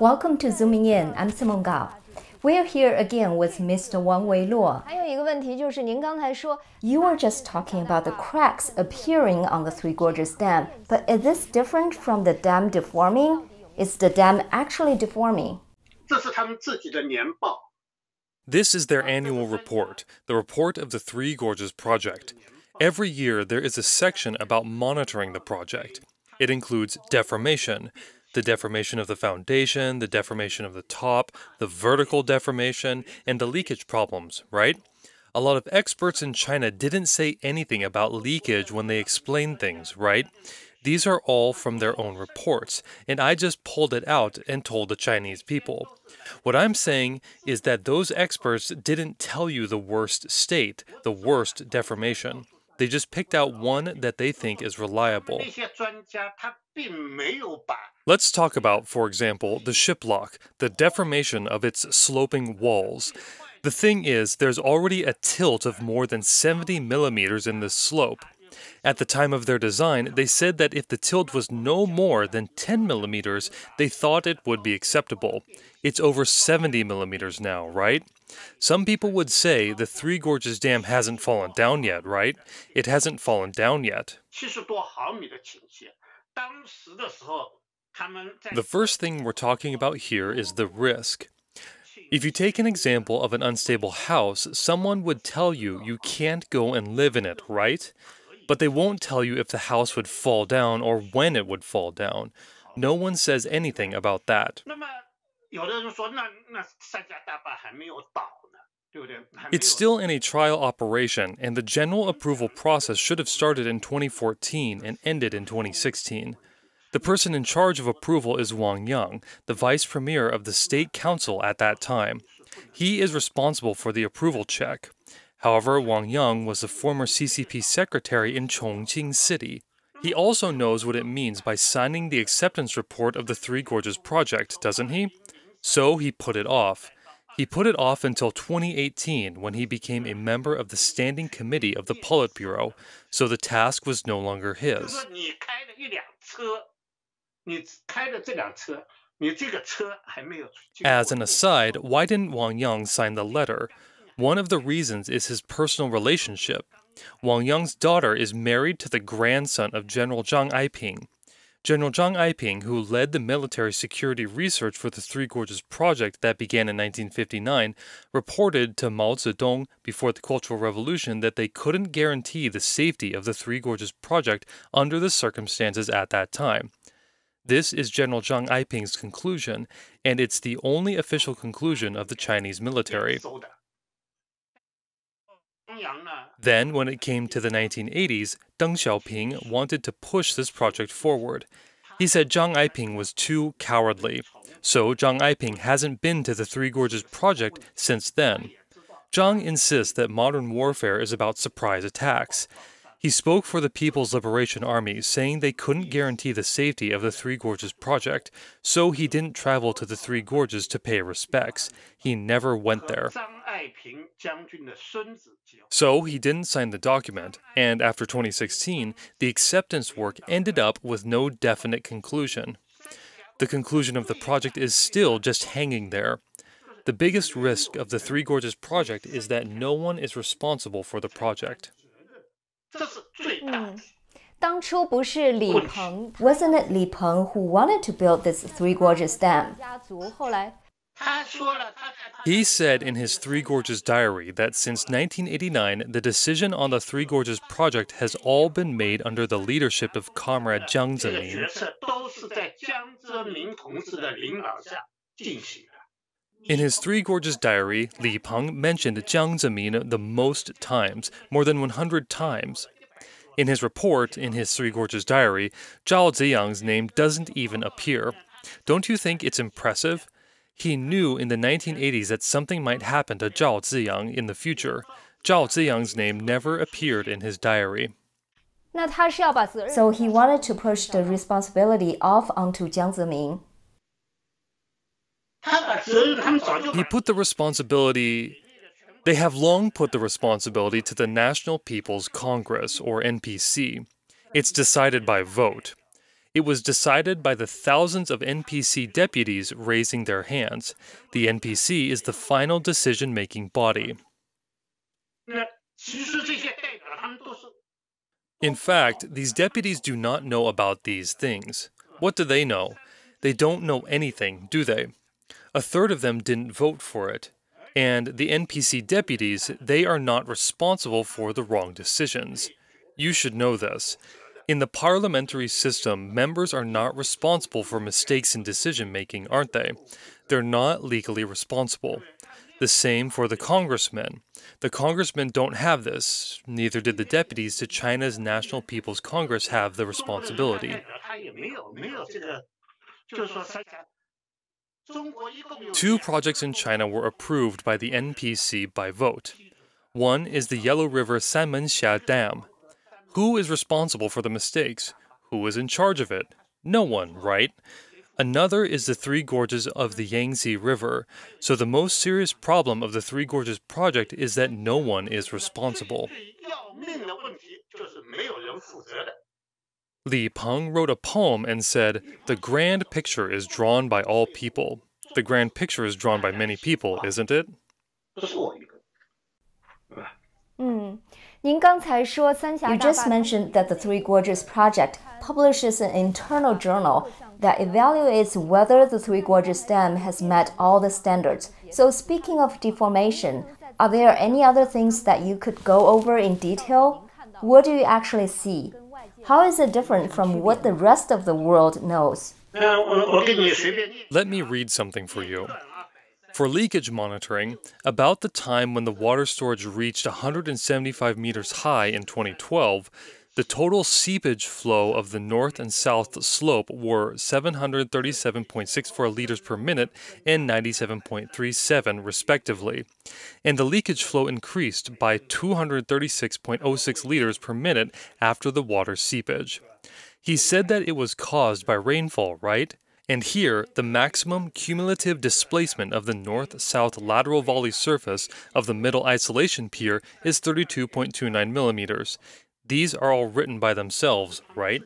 Welcome to Zooming In. I'm Simone Gao. We're here again with Mr. Wang Weiluo. You were just talking about the cracks appearing on the Three Gorges Dam, but is this different from the dam deforming? Is the dam actually deforming? This is their annual report, the report of the Three Gorges project. Every year there is a section about monitoring the project. It includes deformation, the deformation of the foundation, the deformation of the top, the vertical deformation, and the leakage problems, right? A lot of experts in China didn't say anything about leakage when they explained things, right? These are all from their own reports, and I just pulled it out and told the Chinese people. What I'm saying is that those experts didn't tell you the worst state, the worst deformation. They just picked out one that they think is reliable. Let's talk about, for example, the shiplock, the deformation of its sloping walls. The thing is, there's already a tilt of more than 70 millimeters in this slope. At the time of their design, they said that if the tilt was no more than 10 millimeters, they thought it would be acceptable. It's over 70 millimeters now, right? Some people would say the Three Gorges Dam hasn't fallen down yet, right? It hasn't fallen down yet. The first thing we're talking about here is the risk. If you take an example of an unstable house, someone would tell you you can't go and live in it, right? But they won't tell you if the house would fall down or when it would fall down. No one says anything about that. It's still in a trial operation, and the general approval process should have started in 2014 and ended in 2016. The person in charge of approval is Wang Yang, the vice premier of the state council at that time. He is responsible for the approval check. However, Wang Yang was the former CCP secretary in Chongqing City. He also knows what it means by signing the acceptance report of the Three Gorges project, doesn't he? So he put it off. He put it off until 2018, when he became a member of the Standing Committee of the Politburo, so the task was no longer his. As an aside, why didn't Wang Yang sign the letter? One of the reasons is his personal relationship. Wang Yang's daughter is married to the grandson of General Zhang Aiping. General Zhang Aiping, who led the military security research for the Three Gorges project that began in 1959, reported to Mao Zedong before the Cultural Revolution that they couldn't guarantee the safety of the Three Gorges project under the circumstances at that time. This is General Zhang Aiping's conclusion, and it's the only official conclusion of the Chinese military. Then, when it came to the 1980s, Deng Xiaoping wanted to push this project forward. He said Zhang Aiping was too cowardly. So Zhang Aiping hasn't been to the Three Gorges project since then. Zhang insists that modern warfare is about surprise attacks. He spoke for the People's Liberation Army, saying they couldn't guarantee the safety of the Three Gorges project, so he didn't travel to the Three Gorges to pay respects. He never went there. So he didn't sign the document, and after 2016, the acceptance work ended up with no definite conclusion. The conclusion of the project is still just hanging there. The biggest risk of the Three Gorges project is that no one is responsible for the project. Wasn't it Li Peng who wanted to build this Three Gorges Dam? He said in his Three Gorges diary that since 1989, the decision on the Three Gorges project has all been made under the leadership of Comrade Jiang Zemin. In his Three Gorges diary, Li Peng mentioned Jiang Zemin the most times, more than 100 times. In his report, in his Three Gorges diary, Zhao Ziyang's name doesn't even appear. Don't you think it's impressive? He knew in the 1980s that something might happen to Zhao Ziyang in the future. Zhao Ziyang's name never appeared in his diary. So he wanted to push the responsibility off onto Jiang Zemin. They have long put the responsibility to the National People's Congress, or NPC. It's decided by vote. It was decided by the thousands of NPC deputies raising their hands. The NPC is the final decision-making body. In fact, these deputies do not know about these things. What do they know? They don't know anything, do they? A third of them didn't vote for it. And the NPC deputies, they are not responsible for the wrong decisions. You should know this. In the parliamentary system, members are not responsible for mistakes in decision-making, aren't they? They're not legally responsible. The same for the congressmen. The congressmen don't have this, neither did the deputies to China's National People's Congress have the responsibility. Two projects in China were approved by the NPC by vote. One is the Yellow River Sanmenxia Dam. Who is responsible for the mistakes? Who is in charge of it? No one, right? Another is the Three Gorges of the Yangtze River. So the most serious problem of the Three Gorges project is that no one is responsible. Li Peng wrote a poem and said, "The grand picture is drawn by all people." The grand picture is drawn by many people, isn't it? 您刚才说三峡大坝 You just mentioned that the Three Gorges Project publishes an internal journal that evaluates whether the Three Gorges Dam has met all the standards. So speaking of deformation, are there any other things that you could go over in detail? What do you actually see? How is it different from what the rest of the world knows? Let me read something for you. For leakage monitoring, about the time when the water storage reached 175 meters high in 2012, the total seepage flow of the north and south slope were 737.64 liters per minute and 97.37 respectively, and the leakage flow increased by 236.06 liters per minute after the water seepage. He said that it was caused by rainfall, right? And here, the maximum cumulative displacement of the north-south lateral volley surface of the middle isolation pier is 32.29 millimeters. These are all written by themselves, right?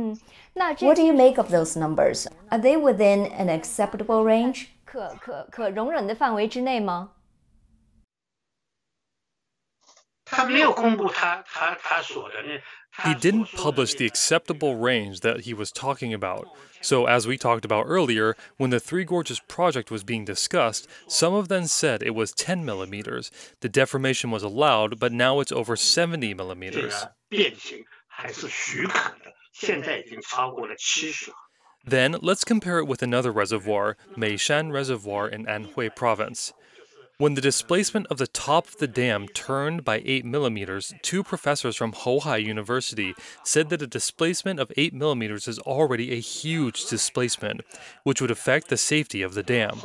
What do you make of those numbers? Are they within an acceptable range? He didn't publish the acceptable range that he was talking about. So as we talked about earlier, when the Three Gorges project was being discussed, some of them said it was 10 millimeters. The deformation was allowed, but now it's over 70 millimeters. Then let's compare it with another reservoir, Meishan Reservoir in Anhui Province. When the displacement of the top of the dam turned by 8 millimeters, two professors from Hohai University said that a displacement of 8 millimeters is already a huge displacement, which would affect the safety of the dam.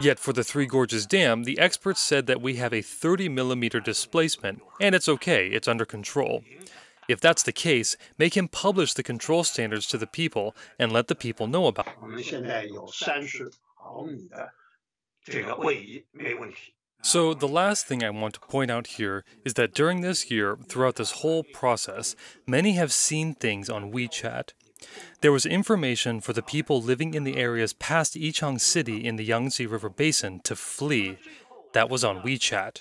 Yet for the Three Gorges Dam, the experts said that we have a 30 millimeter displacement, and it's okay, it's under control. If that's the case, make him publish the control standards to the people and let the people know about it. So the last thing I want to point out here is that during this year, throughout this whole process, many have seen things on WeChat. There was information for the people living in the areas past Yichang City in the Yangtze River Basin to flee. That was on WeChat.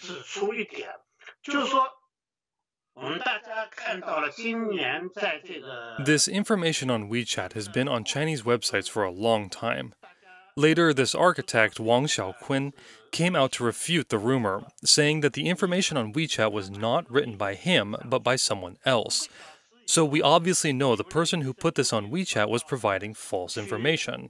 This information on WeChat has been on Chinese websites for a long time. Later, this architect, Wang Xiaoquin, came out to refute the rumor, saying that the information on WeChat was not written by him, but by someone else. So we obviously know the person who put this on WeChat was providing false information.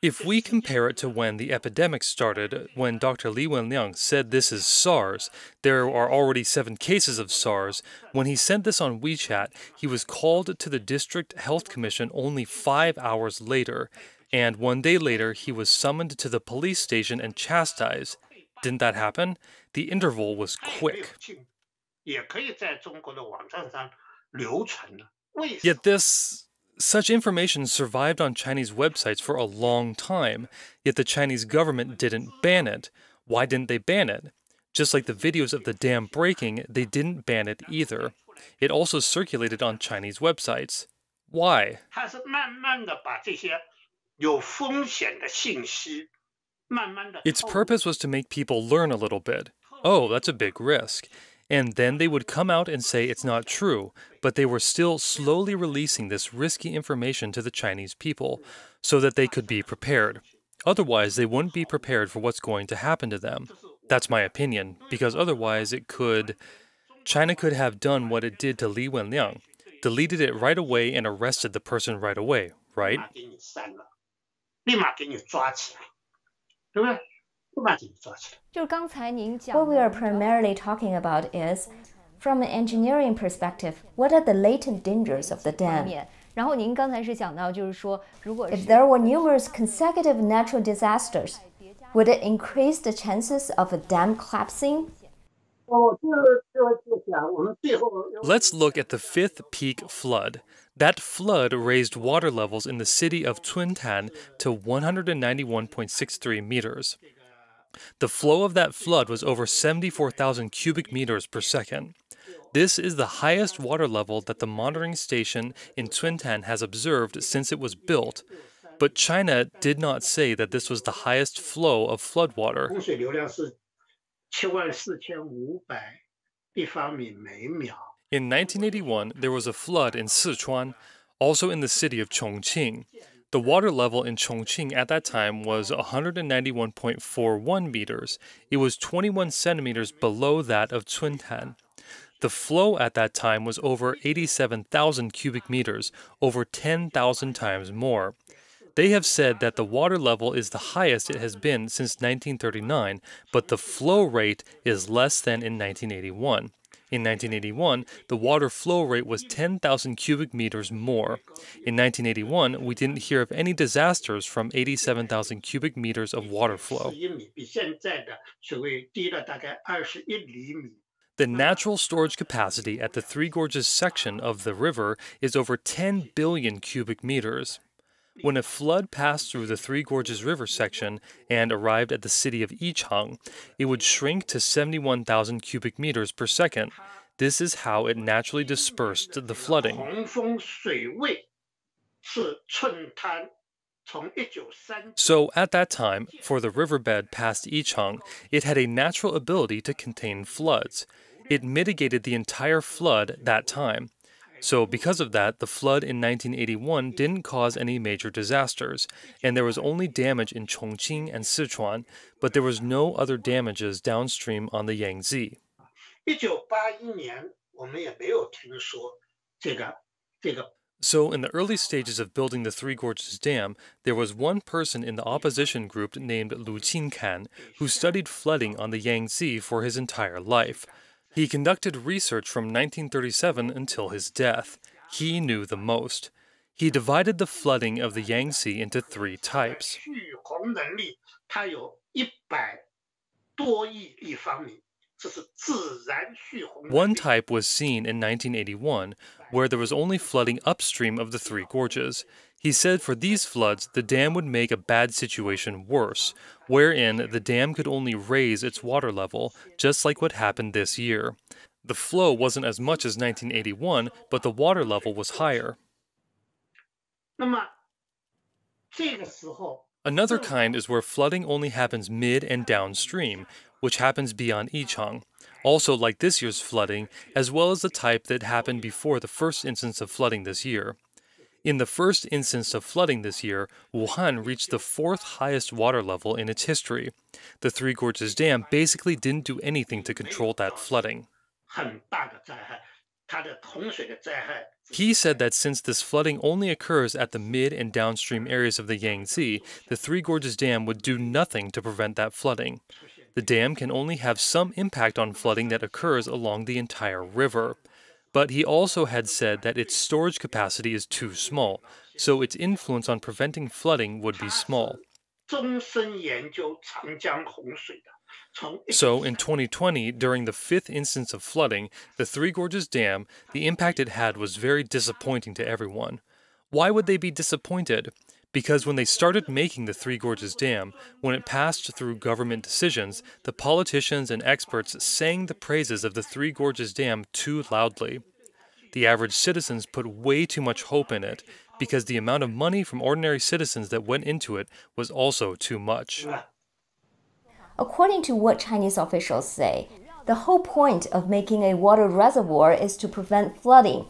If we compare it to when the epidemic started, when Dr. Li Wenliang said this is SARS, there are already 7 cases of SARS, when he sent this on WeChat, he was called to the District Health Commission only 5 hours later, and one day later he was summoned to the police station and chastised. Didn't that happen? The interval was quick. Yet this Such information survived on Chinese websites for a long time, yet the Chinese government didn't ban it. Why didn't they ban it? Just like the videos of the dam breaking, they didn't ban it either. It also circulated on Chinese websites. Why? Its purpose was to make people learn a little bit. Oh, that's a big risk. And then they would come out and say it's not true, but they were still slowly releasing this risky information to the Chinese people so that they could be prepared. Otherwise, they wouldn't be prepared for what's going to happen to them. That's my opinion, because otherwise it could... China could have done what it did to Li Wenliang, deleted it right away and arrested the person right away, right? What we are primarily talking about is, from an engineering perspective, what are the latent dangers of the dam? If there were numerous consecutive natural disasters, would it increase the chances of a dam collapsing? Let's look at the fifth peak flood. That flood raised water levels in the city of Chuntan to 191.63 meters. The flow of that flood was over 74,000 cubic meters per second. This is the highest water level that the monitoring station in Chuntan has observed since it was built. But China did not say that this was the highest flow of floodwater. In 1981, there was a flood in Sichuan, also in the city of Chongqing. The water level in Chongqing at that time was 191.41 meters. It was 21 centimeters below that of Chuntan. The flow at that time was over 87,000 cubic meters, over 10,000 times more. They have said that the water level is the highest it has been since 1939, but the flow rate is less than in 1981. In 1981, the water flow rate was 10,000 cubic meters more. In 1981, we didn't hear of any disasters from 87,000 cubic meters of water flow. The natural storage capacity at the Three Gorges section of the river is over 10 billion cubic meters. When a flood passed through the Three Gorges River section and arrived at the city of Yichang, it would shrink to 71,000 cubic meters per second. This is how it naturally dispersed the flooding. So at that time, for the riverbed past Yichang, it had a natural ability to contain floods. It mitigated the entire flood that time. So because of that, the flood in 1981 didn't cause any major disasters, and there was only damage in Chongqing and Sichuan, but there was no other damages downstream on the Yangtze. So in the early stages of building the Three Gorges Dam, there was one person in the opposition group named Lu Qinkan, who studied flooding on the Yangtze for his entire life. He conducted research from 1937 until his death. He knew the most. He divided the flooding of the Yangtze into three types. One type was seen in 1981, where there was only flooding upstream of the Three Gorges. He said for these floods, the dam would make a bad situation worse, wherein the dam could only raise its water level, just like what happened this year. The flow wasn't as much as 1981, but the water level was higher. Another kind is where flooding only happens mid and downstream, which happens beyond Yichang, also like this year's flooding, as well as the type that happened before the first instance of flooding this year. In the first instance of flooding this year, Wuhan reached the fourth highest water level in its history. The Three Gorges Dam basically didn't do anything to control that flooding. He said that since this flooding only occurs at the mid and downstream areas of the Yangtze, the Three Gorges Dam would do nothing to prevent that flooding. The dam can only have some impact on flooding that occurs along the entire river. But he also had said that its storage capacity is too small, so its influence on preventing flooding would be small. So in 2020, during the fifth instance of flooding, the Three Gorges Dam, the impact it had was very disappointing to everyone. Why would they be disappointed? Because when they started making the Three Gorges Dam, when it passed through government decisions, the politicians and experts sang the praises of the Three Gorges Dam too loudly. The average citizens put way too much hope in it, because the amount of money from ordinary citizens that went into it was also too much. According to what Chinese officials say, the whole point of making a water reservoir is to prevent flooding.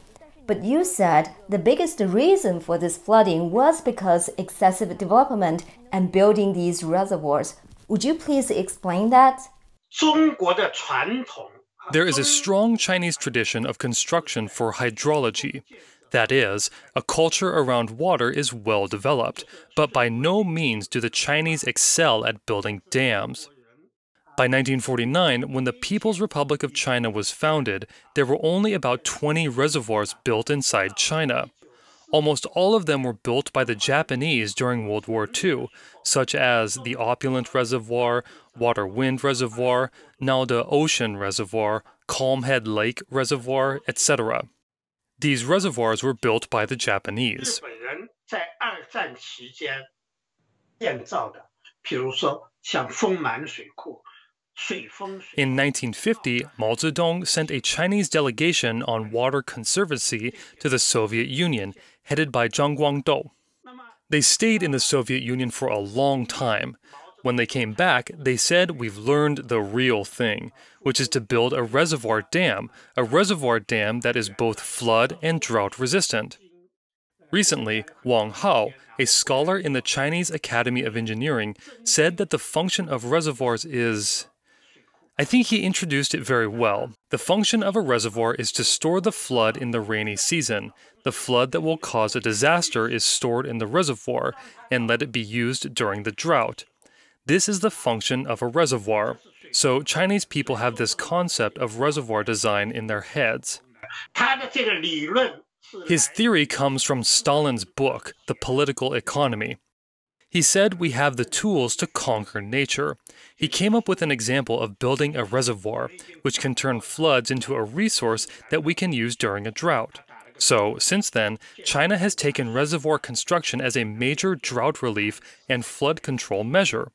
But you said the biggest reason for this flooding was because excessive development and building these reservoirs. Would you please explain that? There is a strong Chinese tradition of construction for hydrology. That is, a culture around water is well developed, but by no means do the Chinese excel at building dams. By 1949, when the People's Republic of China was founded, there were only about 20 reservoirs built inside China. Almost all of them were built by the Japanese during World War II, such as the Opulent Reservoir, Water Wind Reservoir, now the Ocean Reservoir, Calm Head Lake Reservoir, etc. These reservoirs were built by the Japanese. In 1950, Mao Zedong sent a Chinese delegation on water conservancy to the Soviet Union, headed by Zhang Guangdou. They stayed in the Soviet Union for a long time. When they came back, they said, "We've learned the real thing, which is to build a reservoir dam that is both flood and drought resistant." Recently, Wang Hao, a scholar in the Chinese Academy of Engineering, said that the function of reservoirs is... I think he introduced it very well. The function of a reservoir is to store the flood in the rainy season. The flood that will cause a disaster is stored in the reservoir and let it be used during the drought. This is the function of a reservoir. So Chinese people have this concept of reservoir design in their heads. His theory comes from Stalin's book, The Political Economy. He said we have the tools to conquer nature. He came up with an example of building a reservoir, which can turn floods into a resource that we can use during a drought. So, since then, China has taken reservoir construction as a major drought relief and flood control measure.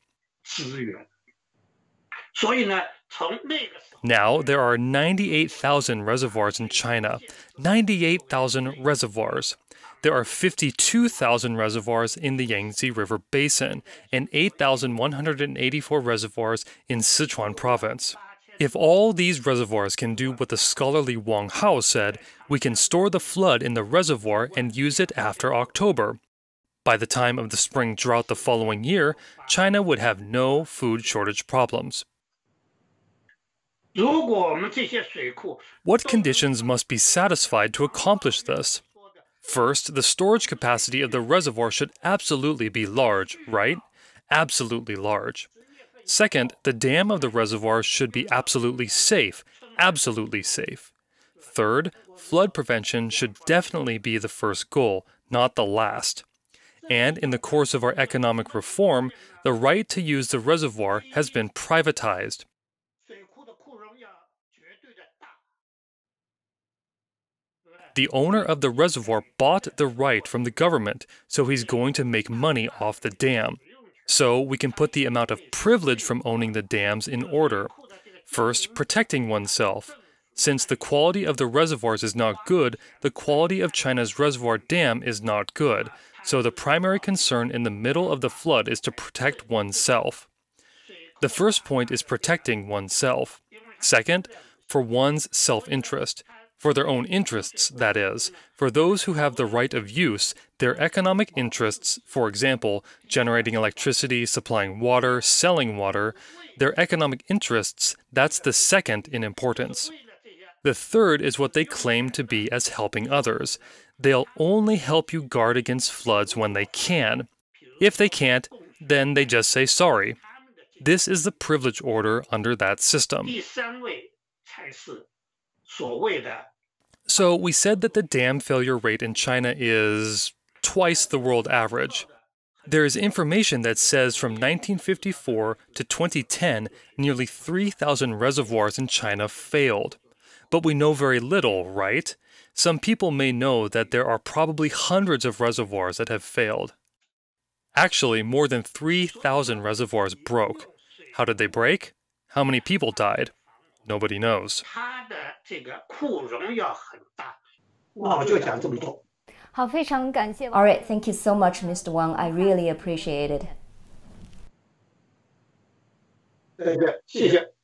Now, there are 98,000 reservoirs in China. 98,000 reservoirs. There are 52,000 reservoirs in the Yangtze River Basin and 8,184 reservoirs in Sichuan Province. If all these reservoirs can do what the scholarly Wang Hao said, we can store the flood in the reservoir and use it after October. By the time of the spring drought the following year, China would have no food shortage problems. What conditions must be satisfied to accomplish this? First, the storage capacity of the reservoir should absolutely be large, right? Absolutely large. Second, the dam of the reservoir should be absolutely safe, absolutely safe. Third, flood prevention should definitely be the first goal, not the last. And in the course of our economic reform, the right to use the reservoir has been privatized. The owner of the reservoir bought the right from the government, so he's going to make money off the dam. So we can put the amount of privilege from owning the dams in order. First, protecting oneself. Since the quality of the reservoirs is not good, the quality of China's reservoir dam is not good. So the primary concern in the middle of the flood is to protect oneself. The first point is protecting oneself. Second, for one's self-interest. For their own interests, that is, for those who have the right of use, their economic interests, for example, generating electricity, supplying water, selling water, their economic interests, that's the second in importance. The third is what they claim to be as helping others. They'll only help you guard against floods when they can. If they can't, then they just say sorry. This is the privilege order under that system. So we said that the dam failure rate in China is twice the world average. There is information that says from 1954 to 2010, nearly 3,000 reservoirs in China failed. but we know very little, right? Some people may know that there are probably hundreds of reservoirs that have failed. Actually, more than 3,000 reservoirs broke. How did they break? How many people died? Nobody knows. All right, thank you so much, Mr. Wang. I really appreciate it.